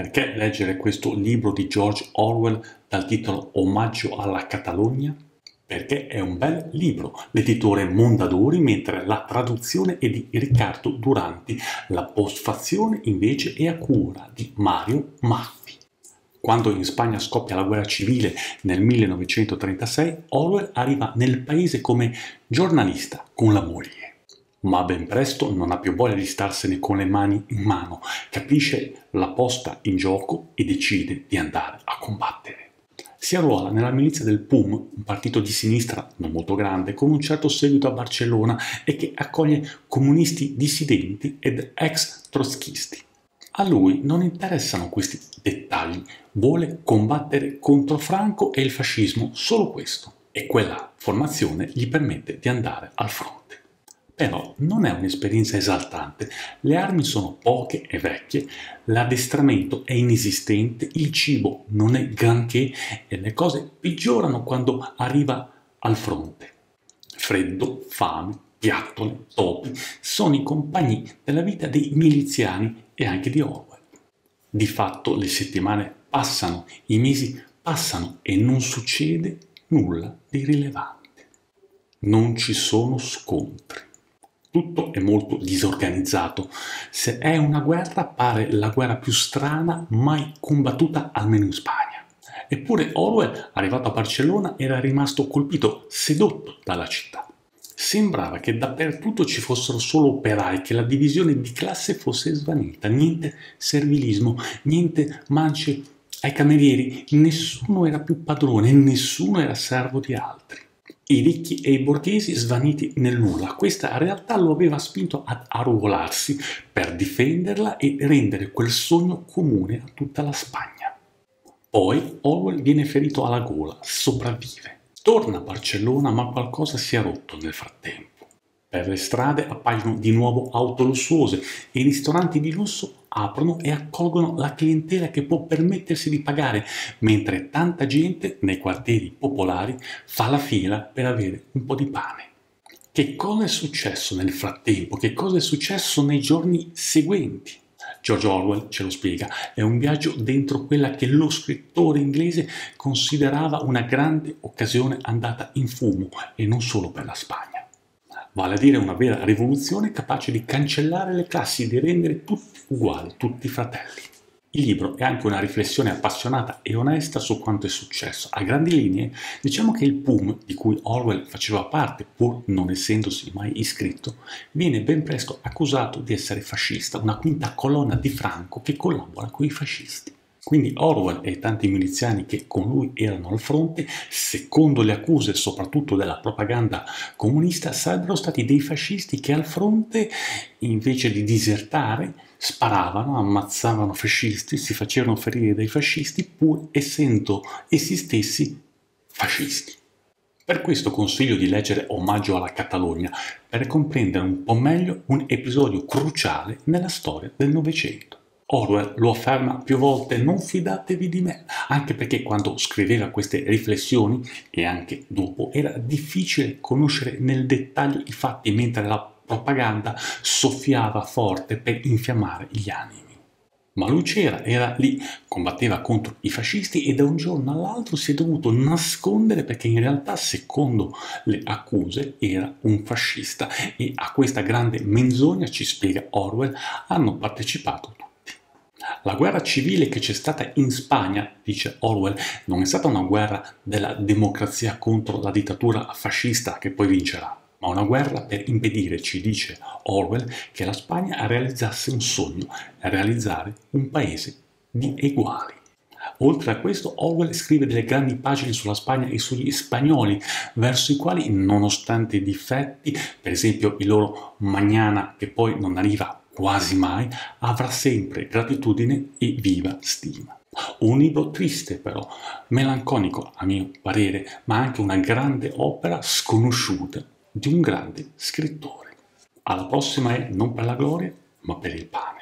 Perché leggere questo libro di George Orwell dal titolo Omaggio alla Catalogna? Perché è un bel libro, l'editore Mondadori, mentre la traduzione è di Riccardo Duranti, la postfazione invece è a cura di Mario Maffi. Quando in Spagna scoppia la guerra civile nel 1936, Orwell arriva nel paese come giornalista con la moglie. Ma ben presto non ha più voglia di starsene con le mani in mano, capisce la posta in gioco e decide di andare a combattere. Si arruola nella milizia del PUM, un partito di sinistra non molto grande, con un certo seguito a Barcellona e che accoglie comunisti dissidenti ed ex trotskisti. A lui non interessano questi dettagli, vuole combattere contro Franco e il fascismo, solo questo, e quella formazione gli permette di andare al fronte. Però non è un'esperienza esaltante, le armi sono poche e vecchie, l'addestramento è inesistente, il cibo non è granché e le cose peggiorano quando arriva al fronte. Freddo, fame, piattole, topi sono i compagni della vita dei miliziani e anche di Orwell. Di fatto le settimane passano, i mesi passano e non succede nulla di rilevante. Non ci sono scontri. Tutto è molto disorganizzato. Se è una guerra, pare la guerra più strana mai combattuta, almeno in Spagna. Eppure Orwell, arrivato a Barcellona, era rimasto colpito, sedotto dalla città. Sembrava che dappertutto ci fossero solo operai, che la divisione di classe fosse svanita. Niente servilismo, niente mance ai camerieri, nessuno era più padrone, nessuno era servo di altri. I ricchi e i borghesi svaniti nel nulla, questa realtà lo aveva spinto ad arruolarsi per difenderla e rendere quel sogno comune a tutta la Spagna. Poi Orwell viene ferito alla gola, sopravvive. Torna a Barcellona, ma qualcosa si è rotto nel frattempo. Per le strade appaiono di nuovo auto lussuose e i ristoranti di lusso aprono e accolgono la clientela che può permettersi di pagare, mentre tanta gente nei quartieri popolari fa la fila per avere un po' di pane. Che cosa è successo nel frattempo? Che cosa è successo nei giorni seguenti? George Orwell ce lo spiega, è un viaggio dentro quella che lo scrittore inglese considerava una grande occasione andata in fumo, e non solo per la Spagna. Vale a dire una vera rivoluzione capace di cancellare le classi, di rendere tutti uguali, tutti fratelli. Il libro è anche una riflessione appassionata e onesta su quanto è successo. A grandi linee, diciamo che il PUM, di cui Orwell faceva parte, pur non essendosi mai iscritto, viene ben presto accusato di essere fascista, una quinta colonna di Franco che collabora con i fascisti. Quindi Orwell e tanti miliziani che con lui erano al fronte, secondo le accuse soprattutto della propaganda comunista, sarebbero stati dei fascisti che al fronte, invece di disertare, sparavano, ammazzavano fascisti, si facevano ferire dai fascisti pur essendo essi stessi fascisti. Per questo consiglio di leggere Omaggio alla Catalogna, per comprendere un po' meglio un episodio cruciale nella storia del Novecento. Orwell lo afferma più volte, non fidatevi di me, anche perché quando scriveva queste riflessioni, e anche dopo, era difficile conoscere nel dettaglio i fatti, mentre la propaganda soffiava forte per infiammare gli animi. Ma lui c'era, era lì, combatteva contro i fascisti e da un giorno all'altro si è dovuto nascondere perché in realtà, secondo le accuse, era un fascista, e a questa grande menzogna, ci spiega Orwell, hanno partecipato tutti. La guerra civile che c'è stata in Spagna, dice Orwell, non è stata una guerra della democrazia contro la dittatura fascista che poi vincerà, ma una guerra per impedire, ci dice Orwell, che la Spagna realizzasse un sogno, realizzare un paese di eguali. Oltre a questo, Orwell scrive delle grandi pagine sulla Spagna e sugli spagnoli, verso i quali, nonostante i difetti, per esempio il loro mañana che poi non arriva quasi mai, avrà sempre gratitudine e viva stima. Un libro triste però, melanconico a mio parere, ma anche una grande opera sconosciuta di un grande scrittore. Alla prossima è non per la gloria, ma per il pane.